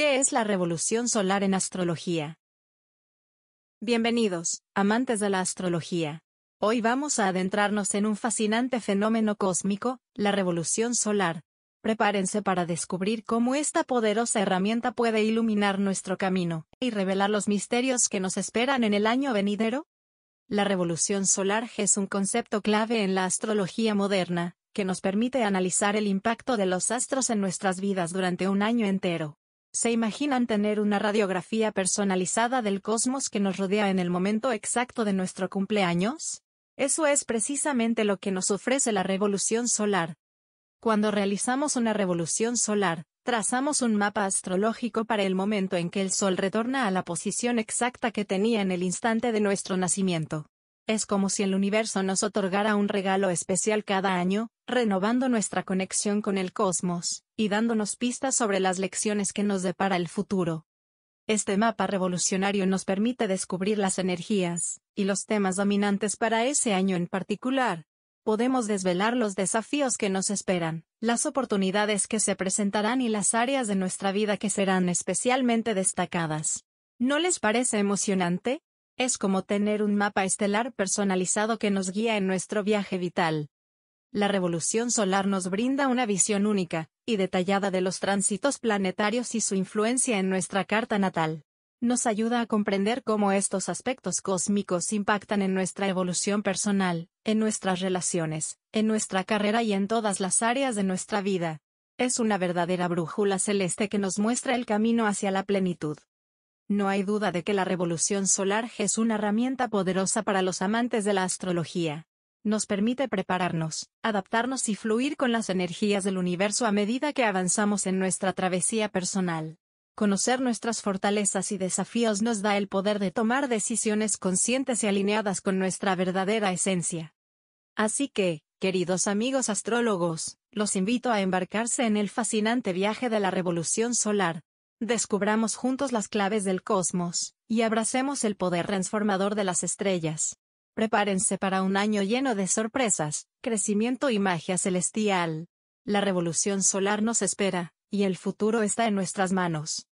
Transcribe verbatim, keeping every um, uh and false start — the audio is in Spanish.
¿Qué es la revolución solar en astrología? Bienvenidos, amantes de la astrología. Hoy vamos a adentrarnos en un fascinante fenómeno cósmico, la revolución solar. Prepárense para descubrir cómo esta poderosa herramienta puede iluminar nuestro camino y revelar los misterios que nos esperan en el año venidero. La revolución solar es un concepto clave en la astrología moderna, que nos permite analizar el impacto de los astros en nuestras vidas durante un año entero. ¿Se imaginan tener una radiografía personalizada del cosmos que nos rodea en el momento exacto de nuestro cumpleaños? Eso es precisamente lo que nos ofrece la revolución solar. Cuando realizamos una revolución solar, trazamos un mapa astrológico para el momento en que el Sol retorna a la posición exacta que tenía en el instante de nuestro nacimiento. Es como si el universo nos otorgara un regalo especial cada año, renovando nuestra conexión con el cosmos, y dándonos pistas sobre las lecciones que nos depara el futuro. Este mapa revolucionario nos permite descubrir las energías, y los temas dominantes para ese año en particular. Podemos desvelar los desafíos que nos esperan, las oportunidades que se presentarán y las áreas de nuestra vida que serán especialmente destacadas. ¿No les parece emocionante? Es como tener un mapa estelar personalizado que nos guía en nuestro viaje vital. La revolución solar nos brinda una visión única y detallada de los tránsitos planetarios y su influencia en nuestra carta natal. Nos ayuda a comprender cómo estos aspectos cósmicos impactan en nuestra evolución personal, en nuestras relaciones, en nuestra carrera y en todas las áreas de nuestra vida. Es una verdadera brújula celeste que nos muestra el camino hacia la plenitud. No hay duda de que la revolución solar es una herramienta poderosa para los amantes de la astrología. Nos permite prepararnos, adaptarnos y fluir con las energías del universo a medida que avanzamos en nuestra travesía personal. Conocer nuestras fortalezas y desafíos nos da el poder de tomar decisiones conscientes y alineadas con nuestra verdadera esencia. Así que, queridos amigos astrólogos, los invito a embarcarse en el fascinante viaje de la revolución solar. Descubramos juntos las claves del cosmos, y abracemos el poder transformador de las estrellas. Prepárense para un año lleno de sorpresas, crecimiento y magia celestial. La revolución solar nos espera, y el futuro está en nuestras manos.